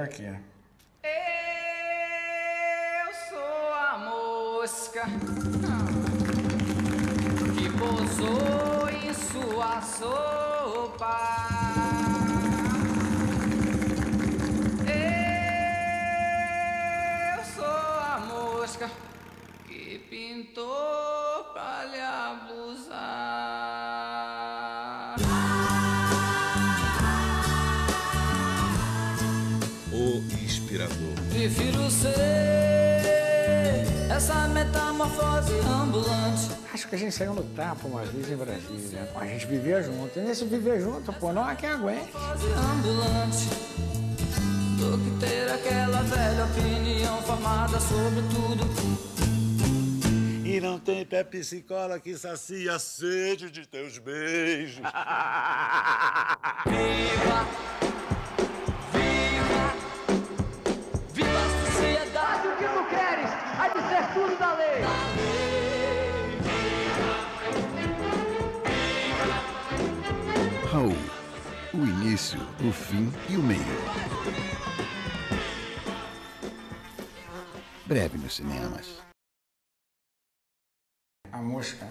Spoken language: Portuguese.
Aqui. Eu sou a mosca que pousou em sua sopa. Eu sou a mosca que pintou pra lhe abusar. Prefiro ser essa metamorfose ambulante. Acho que a gente saiu no tapa uma vez em Brasília. A gente vivia junto. E nesse viver junto, pô, não há quem aguente. Ambulante, do que ter aquela velha opinião formada sobre tudo. E não tem pepsi-cola que sacia a sede de teus beijos. Viva! Tudo da lei. Raul, o início, o fim e o meio. Breve nos cinemas. A mosca.